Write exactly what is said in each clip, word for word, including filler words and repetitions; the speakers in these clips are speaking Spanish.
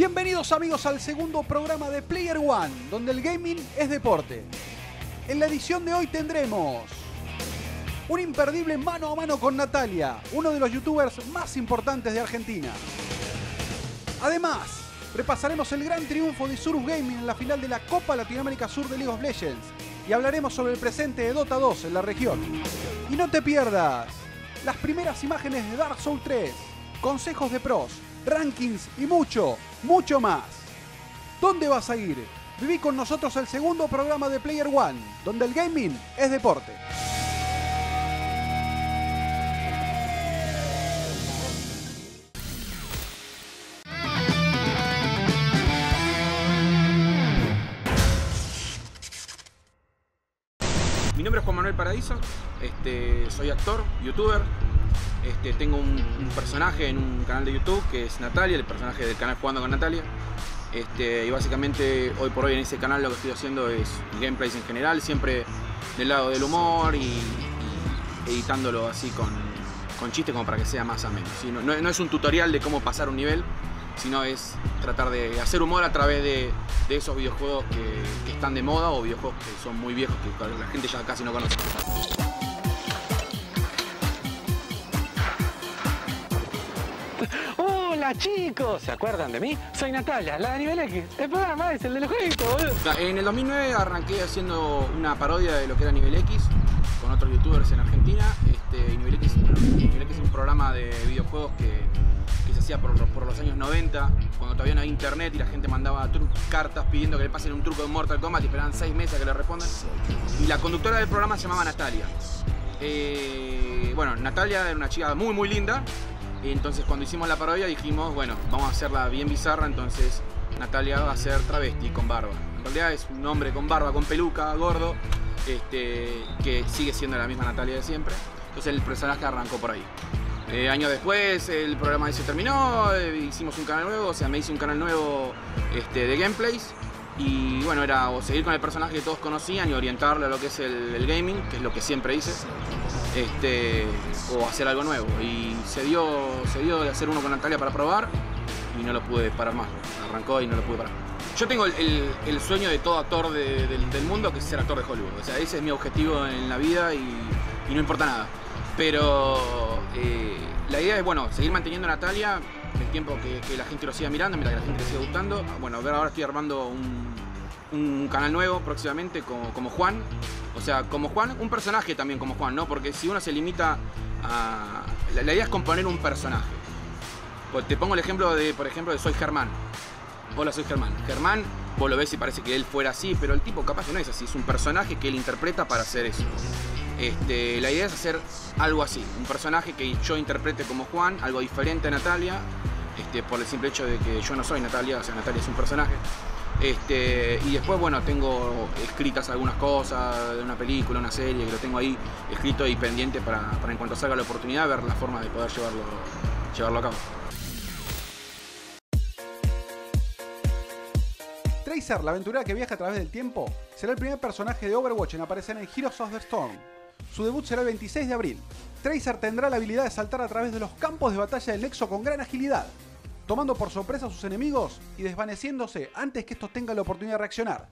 Bienvenidos amigos al segundo programa de Player One, donde el gaming es deporte. En la edición de hoy tendremos un imperdible mano a mano con Natalia, uno de los youtubers más importantes de Argentina. Además, repasaremos el gran triunfo de Isurus Gaming en la final de la Copa Latinoamérica Sur de League of Legends y hablaremos sobre el presente de Dota dos en la región. Y no te pierdas las primeras imágenes de Dark Souls tres, consejos de pros, rankings y mucho, mucho más. ¿Dónde vas a ir? Viví con nosotros el segundo programa de Player One, donde el gaming es deporte. Mi nombre es Juan Manuel Paradiso, este, soy actor, youtuber. Este, tengo un, un personaje en un canal de YouTube que es Natalia, el personaje del canal Jugando con Natalia. Este, y básicamente hoy por hoy en ese canal lo que estoy haciendo es gameplays en general, siempre del lado del humor y, y editándolo así con, con chistes como para que sea más ameno. ¿Sí? No, no, no es un tutorial de cómo pasar un nivel, sino es tratar de hacer humor a través de, de esos videojuegos que, que están de moda o videojuegos que son muy viejos que la gente ya casi no conoce. ¡Hola chicos! ¿Se acuerdan de mí? Soy Natalia, la de Nivel equis. El programa es el de los juegos. En el dos mil nueve arranqué haciendo una parodia de lo que era Nivel equis con otros youtubers en Argentina. Este, y Nivel equis, bueno, Nivel equis es un programa de videojuegos que, que se hacía por, por los años noventa, cuando todavía no había internet y la gente mandaba cartas pidiendo que le pasen un truco de Mortal Kombat y esperaban seis meses a que le respondan. Y la conductora del programa se llamaba Natalia. Eh, bueno, Natalia era una chica muy muy linda. Entonces cuando hicimos la parodia dijimos, bueno, vamos a hacerla bien bizarra, entonces Natalia va a ser travesti con barba. En realidad es un hombre con barba, con peluca, gordo, este, que sigue siendo la misma Natalia de siempre. Entonces el personaje arrancó por ahí. Eh, años después el programa se terminó, eh, hicimos un canal nuevo, o sea, me hice un canal nuevo este, de gameplays. Y bueno, era o seguir con el personaje que todos conocían y orientarlo a lo que es el, el gaming, que es lo que siempre hice, este, o hacer algo nuevo. Y se dio, se dio de hacer uno con Natalia para probar y no lo pude parar más. Arrancó y no lo pude parar. Yo tengo el, el, el sueño de todo actor de, del, del mundo, que es ser actor de Hollywood. O sea, ese es mi objetivo en la vida y, y no importa nada. Pero eh, la idea es, bueno, seguir manteniendo a Natalia el tiempo que, que la gente lo siga mirando, mientras que la gente le siga gustando. Bueno, ahora estoy armando un... un canal nuevo próximamente como, como Juan, o sea, como Juan, un personaje también como Juan, ¿no? Porque si uno se limita a... La, la idea es componer un personaje. Pues te pongo el ejemplo de, por ejemplo, de Soy Germán. Hola, soy Germán. Germán, vos lo ves y parece que él fuera así, pero el tipo capaz que no es así, es un personaje que él interpreta para hacer eso. Este, la idea es hacer algo así, un personaje que yo interprete como Juan, algo diferente a Natalia, este, por el simple hecho de que yo no soy Natalia, o sea, Natalia es un personaje. Este, y después, bueno, tengo escritas algunas cosas de una película, una serie, que lo tengo ahí escrito y pendiente para, para en cuanto salga la oportunidad ver la forma de poder llevarlo, llevarlo a cabo. Tracer, la aventurera que viaja a través del tiempo, será el primer personaje de Overwatch en aparecer en Heroes of the Storm. Su debut será el veintiséis de abril. Tracer tendrá la habilidad de saltar a través de los campos de batalla del Nexo con gran agilidad, tomando por sorpresa a sus enemigos y desvaneciéndose antes que estos tengan la oportunidad de reaccionar,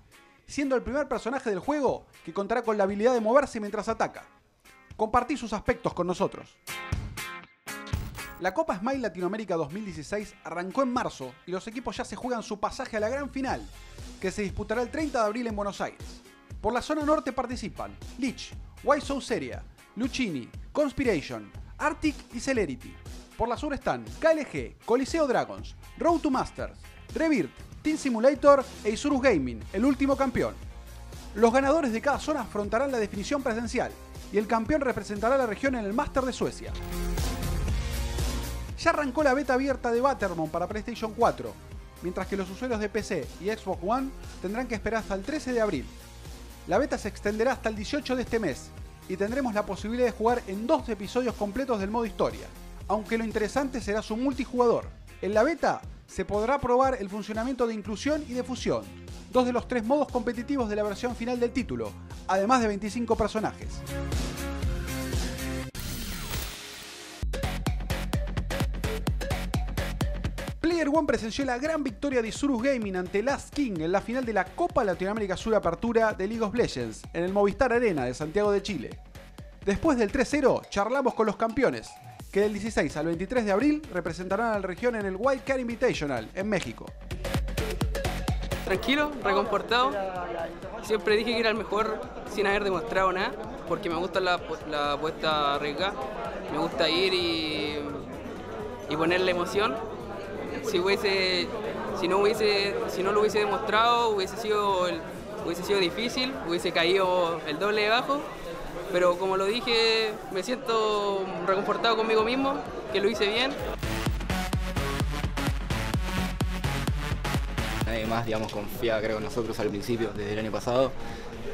siendo el primer personaje del juego que contará con la habilidad de moverse mientras ataca. Compartí sus aspectos con nosotros. La Copa Smite Latinoamérica dos mil dieciséis arrancó en marzo y los equipos ya se juegan su pasaje a la gran final, que se disputará el treinta de abril en Buenos Aires. Por la zona norte participan Lich, Why So Seria, Luchini, Conspiration, Arctic y Celerity. Por la sur están K L G, Coliseo Dragons, Road to Masters, Rebirth, Team Simulator e Isurus Gaming, el último campeón. Los ganadores de cada zona afrontarán la definición presencial y el campeón representará a la región en el Master de Suecia. Ya arrancó la beta abierta de Batmil para PlayStation cuatro, mientras que los usuarios de P C y Xbox One tendrán que esperar hasta el trece de abril. La beta se extenderá hasta el dieciocho de este mes y tendremos la posibilidad de jugar en dos episodios completos del modo historia, aunque lo interesante será su multijugador. En la beta se podrá probar el funcionamiento de inclusión y de fusión, dos de los tres modos competitivos de la versión final del título, además de veinticinco personajes. Player One presenció la gran victoria de Isurus Gaming ante Last King en la final de la Copa Latinoamérica Sur Apertura de League of Legends en el Movistar Arena de Santiago de Chile. Después del tres cero, charlamos con los campeones, que del dieciséis al veintitrés de abril representarán a la región en el Wildcard Invitational, en México. Tranquilo, recomportado. Siempre dije que era el mejor sin haber demostrado nada, porque me gusta la, la apuesta arriesgada, me gusta ir y, y ponerle emoción. Si, hubiese, si, no hubiese, si no lo hubiese demostrado, hubiese sido, el, hubiese sido difícil, hubiese caído el doble de bajo. Pero como lo dije, me siento reconfortado conmigo mismo, que lo hice bien. Nadie más, digamos, confía, creo, en nosotros al principio, desde el año pasado,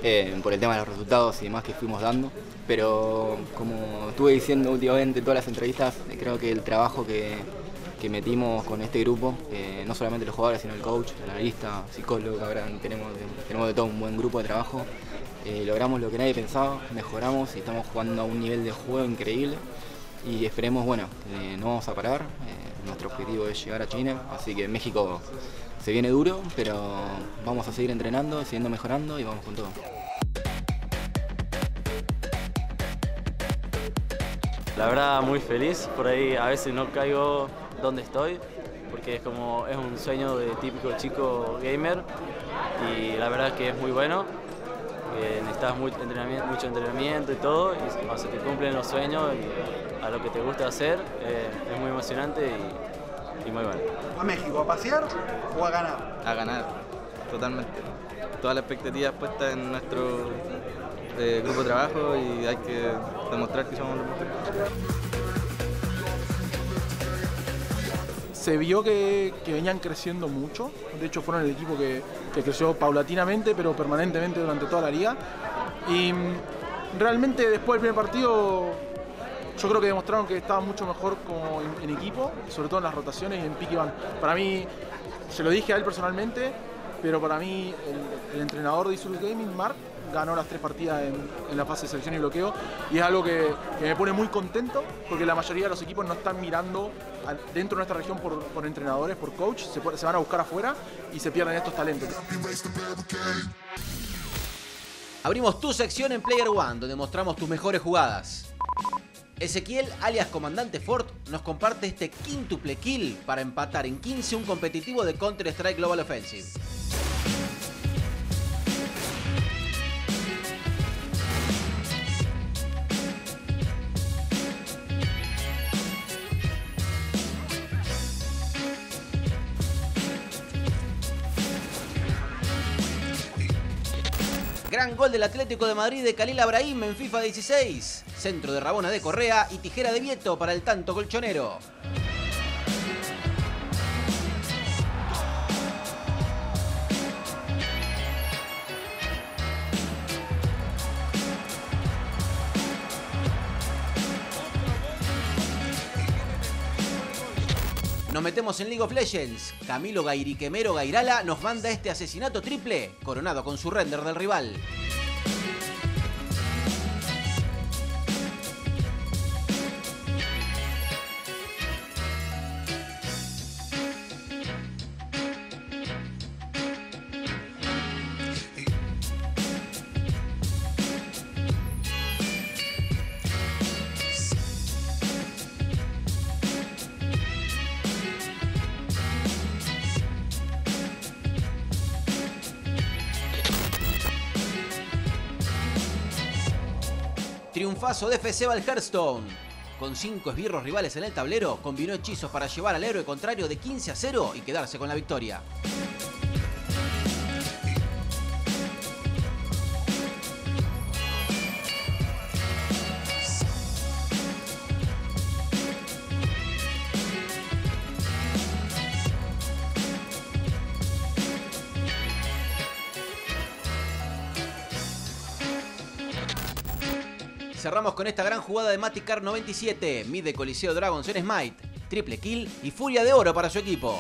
eh, por el tema de los resultados y demás que fuimos dando. Pero como estuve diciendo últimamente en todas las entrevistas, creo que el trabajo que, que metimos con este grupo, eh, no solamente los jugadores, sino el coach, el analista, psicólogo, que ahora tenemos, tenemos de todo un buen grupo de trabajo. Eh, logramos lo que nadie pensaba, mejoramos y estamos jugando a un nivel de juego increíble y esperemos, bueno, eh, no vamos a parar, eh, nuestro objetivo es llegar a China, así que México se viene duro, pero vamos a seguir entrenando, siguiendo mejorando y vamos con todo. La verdad, muy feliz, por ahí a veces no caigo donde estoy, porque es como es un sueño de típico chico gamer y la verdad que es muy bueno. Eh, necesitas mucho entrenamiento, mucho entrenamiento y todo, y o se te cumplen los sueños y a lo que te gusta hacer, eh, es muy emocionante y, y muy bueno. ¿A México a pasear o a ganar? A ganar, totalmente. Todas las expectativas puestas en nuestro eh, grupo de trabajo y hay que demostrar que somos los mejores. Se vio que, que venían creciendo mucho, de hecho fueron el equipo que, que creció paulatinamente pero permanentemente durante toda la liga y realmente después del primer partido yo creo que demostraron que estaban mucho mejor como en, en equipo, sobre todo en las rotaciones y en pick y ban. Para mí, se lo dije a él personalmente, pero para mí el, el entrenador de Isurus Gaming, Mark, ganó las tres partidas en, en la fase de selección y bloqueo y es algo que, que me pone muy contento porque la mayoría de los equipos no están mirando al, dentro de nuestra región por, por entrenadores, por coach, se, se van a buscar afuera y se pierden estos talentos. Abrimos tu sección en Player One, donde mostramos tus mejores jugadas. Ezequiel, alias Comandante Ford, nos comparte este quíntuple kill para empatar en quince un competitivo de Counter-Strike Global Offensive. Gran gol del Atlético de Madrid de Khalil Abrahim en FIFA dieciséis. Centro de Rabona de Correa y tijera de Vieto para el tanto colchonero. Nos metemos en League of Legends. Camilo Gairiquemero Gairala nos manda este asesinato triple, coronado con su render del rival. Triunfazo de F C al Hearthstone. Con cinco esbirros rivales en el tablero, combinó hechizos para llevar al héroe contrario de quince a cero y quedarse con la victoria. Cerramos con esta gran jugada de Maticar noventa y siete, mide Coliseo Dragons en Smite, triple kill y furia de oro para su equipo.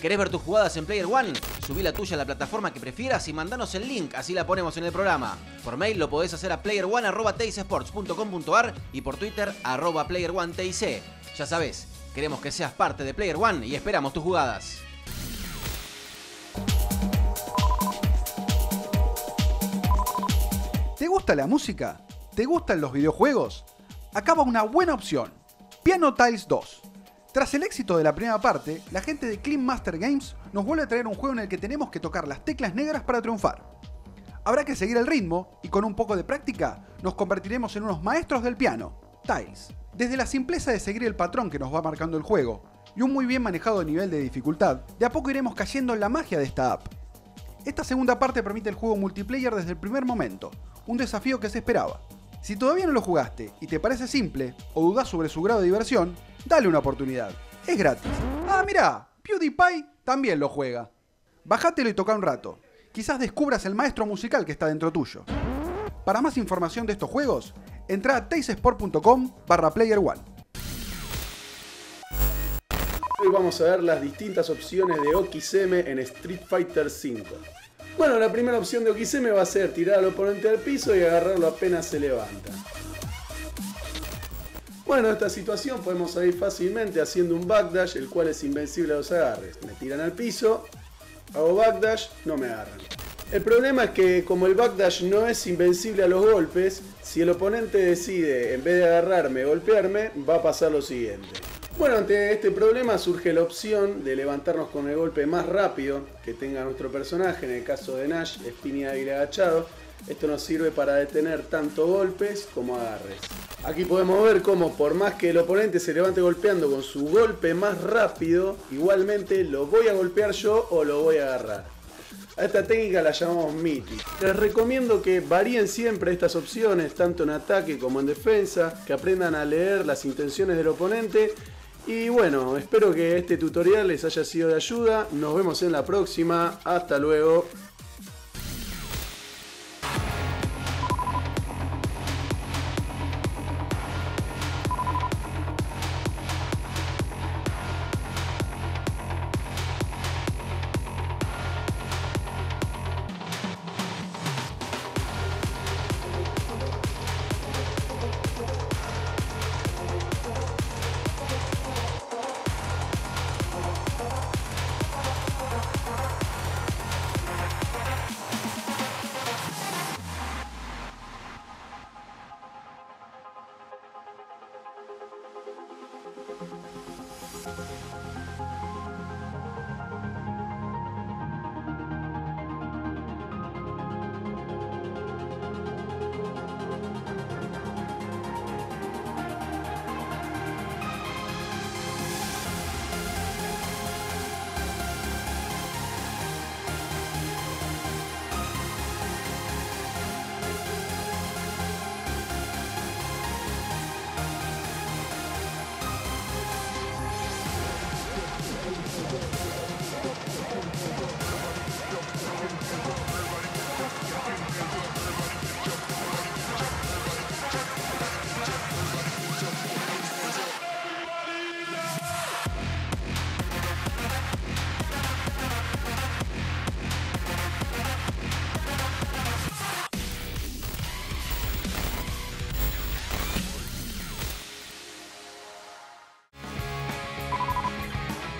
¿Querés ver tus jugadas en Player One? Subí la tuya a la plataforma que prefieras y mandanos el link, así la ponemos en el programa. Por mail lo podés hacer a player one arroba teis sports punto com punto ar y por Twitter arroba player one tic. Ya sabés, queremos que seas parte de Player One y esperamos tus jugadas. ¿Te gusta la música? ¿Te gustan los videojuegos? Acá va una buena opción. Piano Tiles dos. Tras el éxito de la primera parte, la gente de Clean Master Games nos vuelve a traer un juego en el que tenemos que tocar las teclas negras para triunfar. Habrá que seguir el ritmo y con un poco de práctica nos convertiremos en unos maestros del piano, Tiles. Desde la simpleza de seguir el patrón que nos va marcando el juego y un muy bien manejado nivel de dificultad, de a poco iremos cayendo en la magia de esta app. Esta segunda parte permite el juego multiplayer desde el primer momento, un desafío que se esperaba. Si todavía no lo jugaste y te parece simple o dudás sobre su grado de diversión, dale una oportunidad, es gratis. Ah, mirá, PewDiePie también lo juega. Bájatelo y toca un rato, quizás descubras el maestro musical que está dentro tuyo. Para más información de estos juegos, entra a teis sport punto com barra player one. Hoy vamos a ver las distintas opciones de Okiseme en Street Fighter cinco. Bueno, la primera opción de Okiseme va a ser tirar al oponente al piso y agarrarlo apenas se levanta. Bueno, esta situación podemos salir fácilmente haciendo un backdash, el cual es invencible a los agarres. Me tiran al piso, hago backdash, no me agarran. El problema es que como el backdash no es invencible a los golpes, si el oponente decide, en vez de agarrarme, golpearme, va a pasar lo siguiente. Bueno, ante este problema surge la opción de levantarnos con el golpe más rápido que tenga nuestro personaje, en el caso de Nash, Spin y Águila agachado. Esto nos sirve para detener tanto golpes como agarres. Aquí podemos ver cómo por más que el oponente se levante golpeando con su golpe más rápido, igualmente lo voy a golpear yo o lo voy a agarrar. A esta técnica la llamamos miti. Les recomiendo que varíen siempre estas opciones, tanto en ataque como en defensa, que aprendan a leer las intenciones del oponente. Y bueno, espero que este tutorial les haya sido de ayuda. Nos vemos en la próxima. Hasta luego.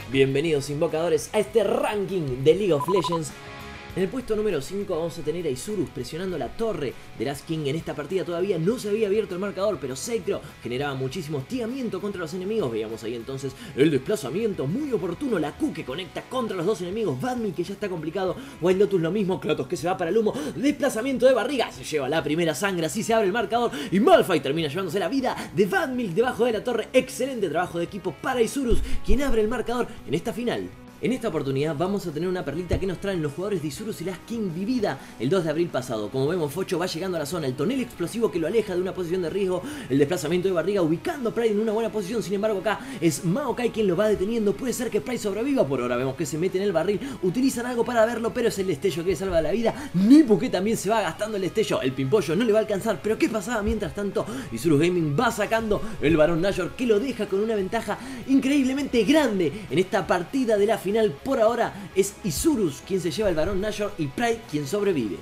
Bienvenidos invocadores a este ranking de League of Legends. En el puesto número cinco vamos a tener a Isurus presionando la torre de Last King. En esta partida todavía no se había abierto el marcador, pero Seikro generaba muchísimo hostigamiento contra los enemigos. Veíamos ahí entonces el desplazamiento muy oportuno, la Q que conecta contra los dos enemigos, Badmil que ya está complicado, Wild Lotus lo mismo, Kratos que se va para el humo, desplazamiento de barriga, se lleva la primera sangre, así se abre el marcador y Malphite termina llevándose la vida de Badmil debajo de la torre. Excelente trabajo de equipo para Isurus, quien abre el marcador en esta final. En esta oportunidad vamos a tener una perlita que nos traen los jugadores de Isurus y Last King vivida el dos de abril pasado. Como vemos, Focho va llegando a la zona, el tonel explosivo que lo aleja de una posición de riesgo, el desplazamiento de barriga ubicando a Pride en una buena posición. Sin embargo acá es Maokai quien lo va deteniendo, puede ser que Pride sobreviva. Por ahora vemos que se mete en el barril, utilizan algo para verlo, pero es el destello que le salva la vida. Nipu que también se va gastando el destello, el pimpollo no le va a alcanzar, pero ¿qué pasaba? Mientras tanto Isurus Gaming va sacando el Barón Nashor que lo deja con una ventaja increíblemente grande en esta partida de la final por ahora es Isurus quien se lleva el Barón Nashor y Pride quien sobrevive.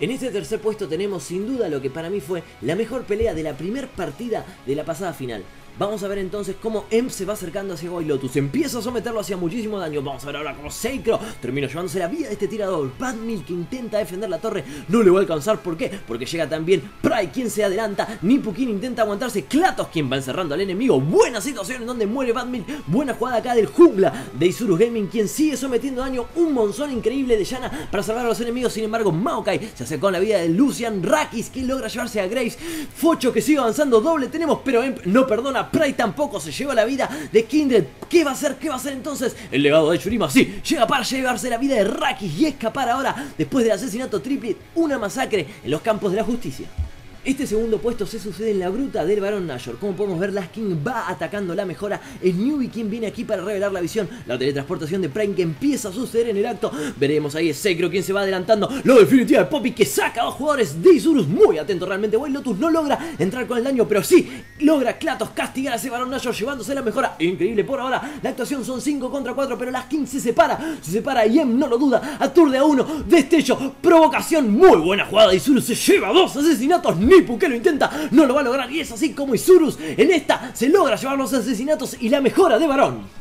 En este tercer puesto tenemos sin duda lo que para mí fue la mejor pelea de la primer partida de la pasada final. Vamos a ver entonces cómo E M P se va acercando hacia Goy Lotus. Empieza a someterlo hacia muchísimo daño. Vamos a ver ahora cómo Seikro termina llevándose la vida de este tirador. Badmil que intenta defender la torre. No le va a alcanzar. ¿Por qué? Porque llega también Pride quien se adelanta. Nipukin intenta aguantarse. Kratos quien va encerrando al enemigo. Buena situación en donde muere Badmil. Buena jugada acá del jungla de Isurus Gaming quien sigue sometiendo daño. Un monzón increíble de Yana para salvar a los enemigos. Sin embargo, Maokai se acercó a la vida de Lucian. Rakis que logra llevarse a Graves. Focho que sigue avanzando doble. Tenemos, pero E M P no perdona. Pride tampoco se lleva la vida de Kindred. ¿Qué va a hacer? ¿Qué va a hacer entonces? El legado de Shurima, sí, llega para llevarse la vida de Rakis y escapar ahora después del asesinato triple, una masacre en los campos de la justicia. Este segundo puesto se sucede en la gruta del Barón Nashor. Como podemos ver, Last King va atacando la mejora. El Newbie quien viene aquí para revelar la visión. La teletransportación de Prime que empieza a suceder en el acto. Veremos ahí Seikro quien se va adelantando. Lo definitivo de Poppy que saca a dos jugadores de Isurus. Muy atento realmente. Why Lotus no logra entrar con el daño, pero sí logra Kratos castigar a ese Barón Nashor llevándose la mejora. Increíble por ahora. La actuación son cinco contra cuatro, pero Last King se separa. Se separa y E M P no lo duda. Aturde a uno. Destello. Provocación. Muy buena jugada. Isurus se lleva dos asesinatos. Nipu que lo intenta, no lo va a lograr y es así como Isurus en esta se logra llevar los asesinatos y la mejora de Barón.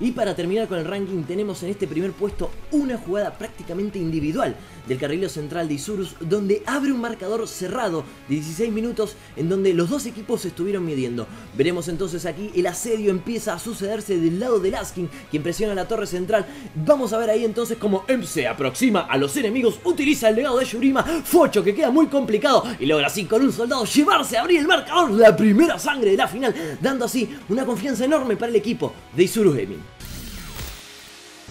Y para terminar con el ranking tenemos en este primer puesto una jugada prácticamente individual del carrilero central de Isurus donde abre un marcador cerrado de dieciséis minutos en donde los dos equipos se estuvieron midiendo. Veremos entonces aquí el asedio empieza a sucederse del lado de Last King quien presiona la torre central. Vamos a ver ahí entonces como E M P se aproxima a los enemigos, utiliza el legado de Shurima, Focho que queda muy complicado y logra así con un soldado llevarse a abrir el marcador, la primera sangre de la final, dando así una confianza enorme para el equipo de Isurus Gaming.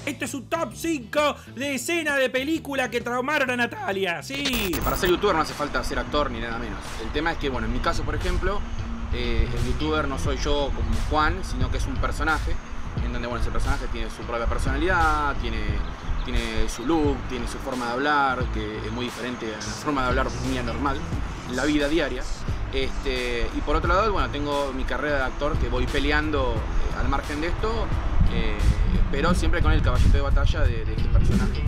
Este es un top cinco de escena de película que traumaron a Natalia, sí. Para ser youtuber no hace falta ser actor ni nada menos. El tema es que, bueno, en mi caso, por ejemplo, eh, el youtuber no soy yo como Juan, sino que es un personaje, en donde, bueno, ese personaje tiene su propia personalidad, tiene, tiene su look, tiene su forma de hablar, que es muy diferente a la forma de hablar mía normal, la vida diaria. Este, y por otro lado, bueno, tengo mi carrera de actor que voy peleando eh, al margen de esto, eh, pero siempre con el caballito de batalla de, de este personaje que,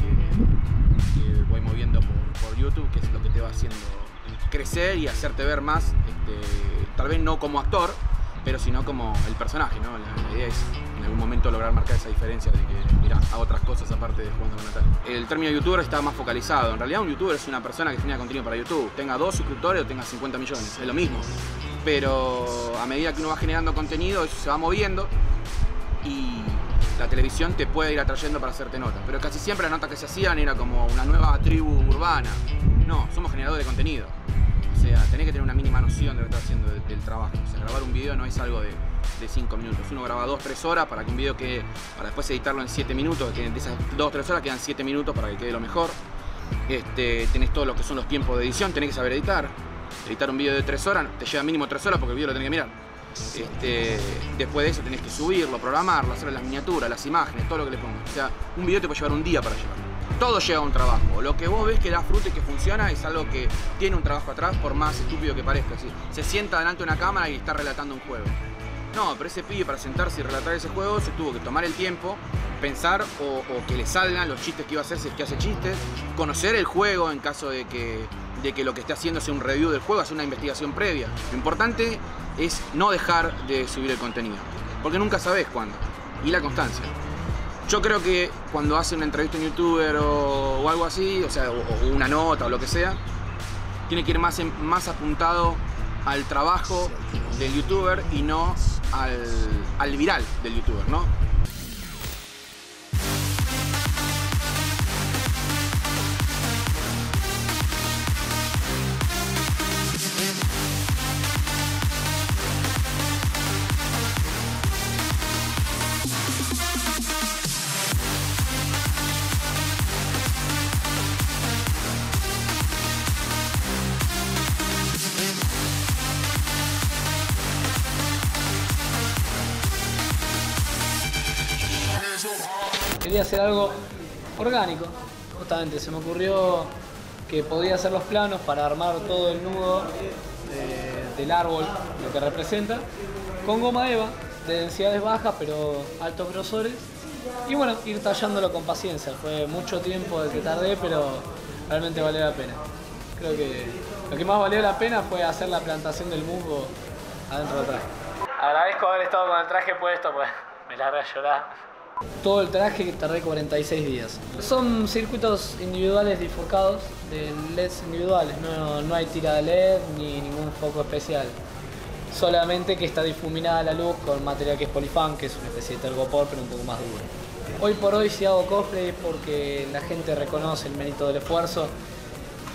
que voy moviendo por, por YouTube, que es lo que te va haciendo crecer y hacerte ver más, este, tal vez no como actor, pero sino como el personaje, ¿no? La, la idea es en algún momento lograr marcar esa diferencia de que, mira, hago otras cosas aparte de jugando con Natalia. El término youtuber está más focalizado. En realidad un youtuber es una persona que genera contenido para YouTube, tenga dos suscriptores o tenga cincuenta millones, es lo mismo. Pero a medida que uno va generando contenido, eso se va moviendo y la televisión te puede ir atrayendo para hacerte notas, pero casi siempre las notas que se hacían era como una nueva tribu urbana. No, somos generadores de contenido. O sea, tenés que tener una mínima noción de lo que estás haciendo del trabajo. O sea, grabar un video no es algo de cinco minutos. Uno graba dos, tres horas para que un video quede, para después editarlo en siete minutos. De esas dos, tres horas quedan siete minutos para que quede lo mejor. Este, tenés todo lo que son los tiempos de edición, tenés que saber editar. Editar un video de tres horas te lleva mínimo tres horas porque el video lo tenés que mirar. Este, después de eso tenés que subirlo, programarlo, hacer las miniaturas, las imágenes, todo lo que le pongas. O sea, un video te puede llevar un día para llevarlo. Todo lleva a un trabajo. Lo que vos ves que da fruto y que funciona es algo que tiene un trabajo atrás, por más estúpido que parezca. ¿Sí? Se sienta delante de una cámara y está relatando un juego. No, pero ese pibe para sentarse y relatar ese juego se tuvo que tomar el tiempo, pensar o, o que le salgan los chistes que iba a hacer si es que hace chistes, conocer el juego en caso de que, de que lo que esté haciendo sea un review del juego, hacer una investigación previa. Lo importante es no dejar de subir el contenido, porque nunca sabés cuándo, y la constancia. Yo creo que cuando hace una entrevista a un youtuber o, o algo así, o sea, o, o una nota o lo que sea, tiene que ir más, en, más apuntado al trabajo del youtuber y no al, al viral del youtuber, ¿no? Quería hacer algo orgánico, justamente se me ocurrió que podía hacer los planos para armar todo el nudo de, del árbol, lo que representa, con goma eva, de densidades bajas pero altos grosores, y bueno, ir tallándolo con paciencia. Fue mucho tiempo de que tardé, pero realmente valió la pena. Creo que lo que más valió la pena fue hacer la plantación del musgo adentro del traje. Agradezco haber estado con el traje puesto, pues me largué a llorar. Todo el traje que tardé cuarenta y seis días. Son circuitos individuales bifurcados de L E Ds individuales, no, no hay tira de L E D ni ningún foco especial. Solamente que está difuminada la luz con material que es polifan, que es una especie de tergopor, pero un poco más duro. Hoy por hoy si hago cosplay es porque la gente reconoce el mérito del esfuerzo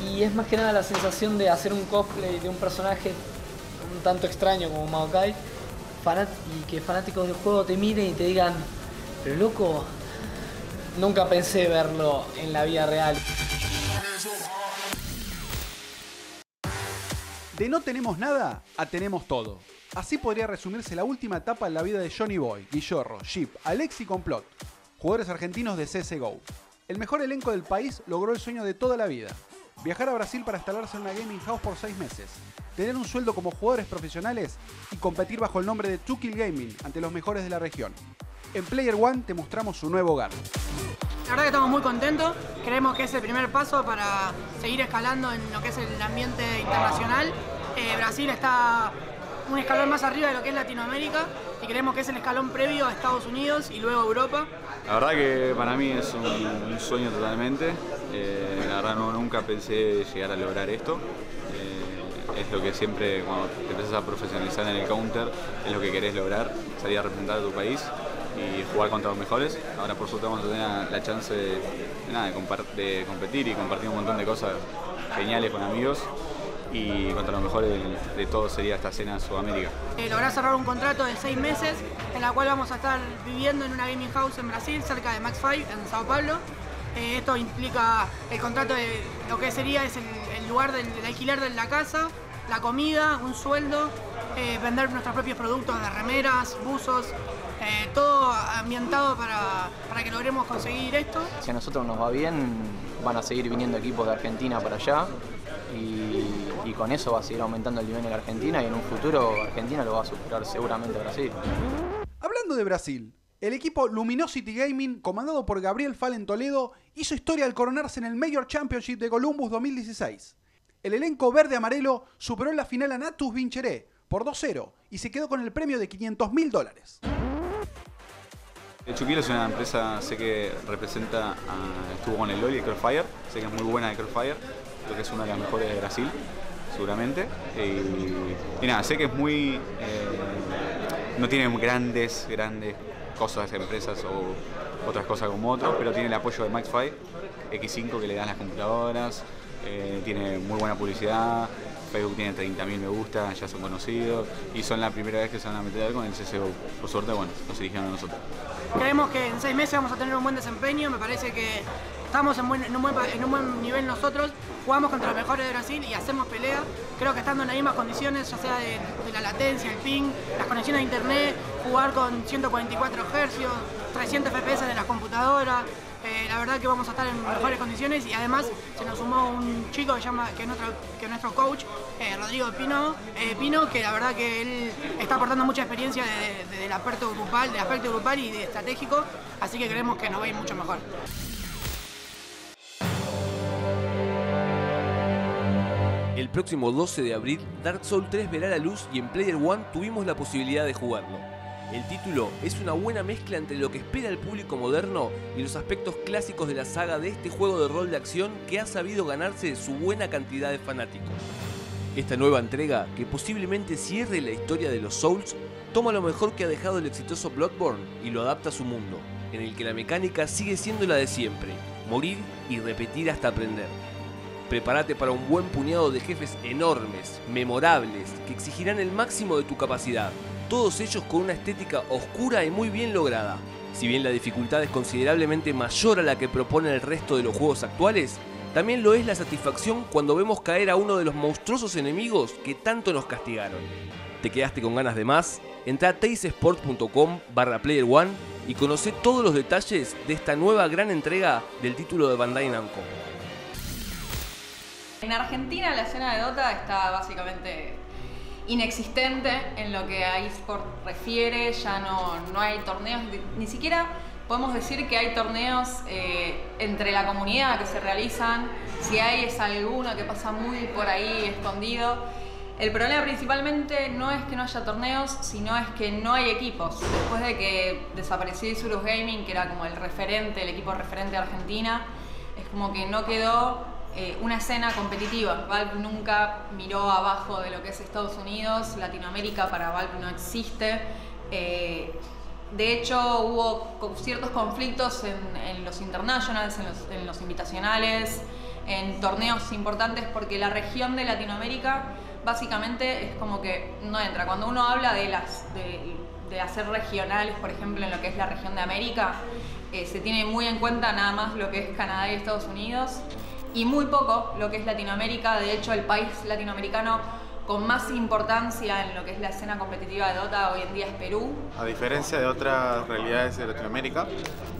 y es más que nada la sensación de hacer un cosplay de un personaje un tanto extraño como Maokai y que fanáticos del juego te miren y te digan, pero loco, nunca pensé verlo en la vida real. De no tenemos nada a tenemos todo. Así podría resumirse la última etapa en la vida de Johnny Boy, Guillorro, Jeep, Alex y Complot, jugadores argentinos de C S G O. El mejor elenco del país logró el sueño de toda la vida: viajar a Brasil para instalarse en una gaming house por seis meses, tener un sueldo como jugadores profesionales y competir bajo el nombre de two kill Gaming ante los mejores de la región. En Player One te mostramos su nuevo hogar. La verdad que estamos muy contentos, creemos que es el primer paso para seguir escalando en lo que es el ambiente internacional. Eh, Brasil está un escalón más arriba de lo que es Latinoamérica y creemos que es el escalón previo a Estados Unidos y luego Europa. La verdad que para mí es un, un sueño totalmente, eh, la verdad no, nunca pensé llegar a lograr esto. Eh, es lo que siempre cuando te empiezas a profesionalizar en el counter, es lo que querés lograr, salir a representar a tu país y jugar contra los mejores. Ahora por suerte vamos a tener la chance de, nada, de, de competir y compartir un montón de cosas geniales con amigos y contra los mejores de, de todo sería esta escena Sudamérica. Eh, lográs cerrar un contrato de seis meses en la cual vamos a estar viviendo en una gaming house en Brasil, cerca de Max cinco, en Sao Paulo. Eh, esto implica el contrato de lo que sería es el, el lugar del el alquiler de la casa, la comida, un sueldo, eh, vender nuestros propios productos de remeras, buzos, eh, todo ambientado para, para que logremos conseguir esto. Si a nosotros nos va bien, van a seguir viniendo equipos de Argentina para allá y, y con eso va a seguir aumentando el nivel en la Argentina y en un futuro Argentina lo va a superar seguramente Brasil. Hablando de Brasil, el equipo Luminosity Gaming, comandado por Gabriel Fallen Toledo, hizo historia al coronarse en el Major Championship de Columbus dos mil dieciséis. El elenco verde-amarelo superó en la final a Natus Vincheré por dos cero y se quedó con el premio de quinientos mil dólares. Chuquilo es una empresa, sé que representa, a, estuvo con el LoL y el Crossfire, sé que es muy buena de Crossfire, creo que es una de las mejores de Brasil, seguramente. Y, y nada, sé que es muy, eh, no tiene grandes, grandes cosas, empresas o otras cosas como otros, pero tiene el apoyo de Max cinco, X cinco que le dan las computadoras, eh, tiene muy buena publicidad, Facebook tiene treinta mil me gusta, ya son conocidos y son la primera vez que se van a meter con el C S G O. Por suerte, bueno, nos eligieron a nosotros. Creemos que en seis meses vamos a tener un buen desempeño, me parece que estamos en, buen, en, un, buen, en un buen nivel nosotros, jugamos contra los mejores de Brasil y hacemos pelea. Creo que estando en las mismas condiciones, ya sea de, de la latencia, el ping, las conexiones a internet, jugar con ciento cuarenta y cuatro hercios, trescientos F P S de las computadoras, eh, la verdad que vamos a estar en mejores condiciones y además se nos sumó un chico que, llama, que, es, nuestro, que es nuestro coach, eh, Rodrigo Pino, eh, Pino, que la verdad que él está aportando mucha experiencia de, de, de, del aspecto grupal, del aspecto grupal y de estratégico, así que creemos que nos va a ir mucho mejor. El próximo doce de abril, Dark Souls tres verá la luz y en Player One tuvimos la posibilidad de jugarlo. El título es una buena mezcla entre lo que espera el público moderno y los aspectos clásicos de la saga de este juego de rol de acción que ha sabido ganarse su buena cantidad de fanáticos. Esta nueva entrega, que posiblemente cierre la historia de los Souls, toma lo mejor que ha dejado el exitoso Bloodborne y lo adapta a su mundo, en el que la mecánica sigue siendo la de siempre, morir y repetir hasta aprender. Prepárate para un buen puñado de jefes enormes, memorables, que exigirán el máximo de tu capacidad, todos ellos con una estética oscura y muy bien lograda. Si bien la dificultad es considerablemente mayor a la que propone el resto de los juegos actuales, también lo es la satisfacción cuando vemos caer a uno de los monstruosos enemigos que tanto nos castigaron. ¿Te quedaste con ganas de más? Entra a teisesport punto com barra player one y conoce todos los detalles de esta nueva gran entrega del título de Bandai Namco. En Argentina la escena de Dota está básicamente inexistente en lo que a eSport refiere, ya no, no hay torneos, ni siquiera podemos decir que hay torneos eh, entre la comunidad que se realizan. Si hay, es alguno que pasa muy por ahí escondido. El problema principalmente no es que no haya torneos, sino es que no hay equipos. Después de que desapareció Isurus Gaming, que era como el referente, el equipo referente de Argentina, es como que no quedó eh, una escena competitiva. Valve nunca miró abajo de lo que es Estados Unidos, Latinoamérica para Valve no existe. Eh, De hecho, hubo ciertos conflictos en, en los internationals, en los, en los invitacionales, en torneos importantes, porque la región de Latinoamérica básicamente es como que no entra. Cuando uno habla de, las, de, de hacer regionales, por ejemplo, en lo que es la región de América, eh, se tiene muy en cuenta nada más lo que es Canadá y Estados Unidos, y muy poco lo que es Latinoamérica. De hecho, el país latinoamericano con más importancia en lo que es la escena competitiva de Dota hoy en día es Perú. A diferencia de otras realidades de Latinoamérica,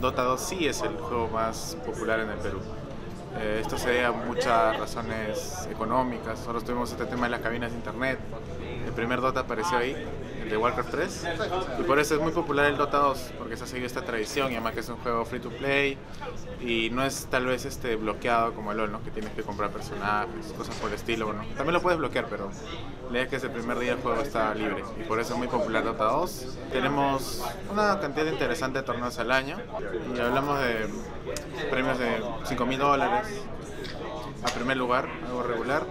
Dota dos sí es el juego más popular en el Perú. Eh, esto se debe a muchas razones económicas. Nosotros tuvimos este tema de las cabinas de internet. El primer Dota apareció ahí, el de Warcraft tres, y por eso es muy popular el Dota dos, porque se ha seguido esta tradición, y además que es un juego free to play y no es tal vez este bloqueado como el LoL, ¿no? Que tienes que comprar personajes, cosas por el estilo. Bueno, también lo puedes bloquear, pero la idea es que desde el primer día el juego está libre, y por eso es muy popular Dota dos. Tenemos una cantidad interesante de torneos al año, y hablamos de premios de cinco mil dólares a primer lugar, algo regular.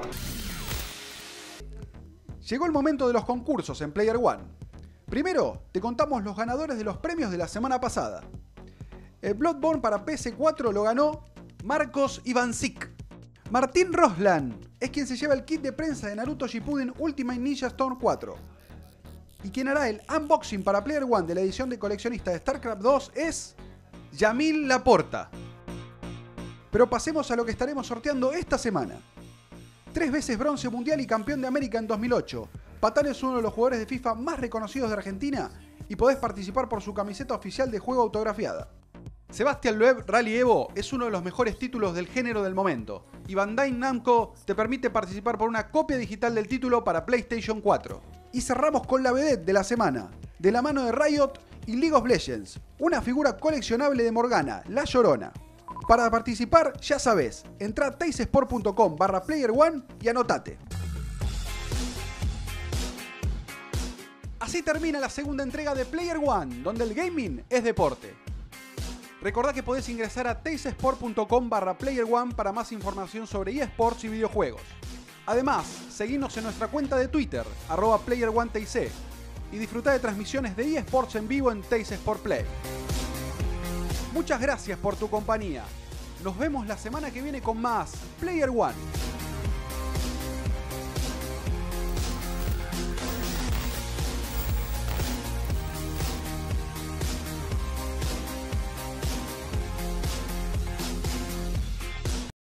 Llegó el momento de los concursos en Player One. Primero, te contamos los ganadores de los premios de la semana pasada. El Bloodborne para P S cuatro lo ganó Marcos Ivancic. Martín Roslan es quien se lleva el kit de prensa de Naruto Shippuden Ultimate Ninja Storm cuatro. Y quien hará el unboxing para Player One de la edición de coleccionista de StarCraft dos es Yamil Laporta. Pero pasemos a lo que estaremos sorteando esta semana. Tres veces bronce mundial y campeón de América en dos mil ocho. Patán es uno de los jugadores de FIFA más reconocidos de Argentina y podés participar por su camiseta oficial de juego autografiada. Sebastian Loeb Rally Evo es uno de los mejores títulos del género del momento y Bandai Namco te permite participar por una copia digital del título para PlayStation cuatro. Y cerramos con la vedette de la semana, de la mano de Riot y League of Legends, una figura coleccionable de Morgana, La Llorona. Para participar, ya sabes, entra a teisesport punto com barra player one y anotate. Así termina la segunda entrega de Player One, donde el gaming es deporte. Recordá que podés ingresar a teisesport punto com barra player one para más información sobre eSports y videojuegos. Además, seguinos en nuestra cuenta de Twitter, arroba player one t c, y disfrutá de transmisiones de eSports en vivo en teisesport Play. Muchas gracias por tu compañía. Nos vemos la semana que viene con más Player One.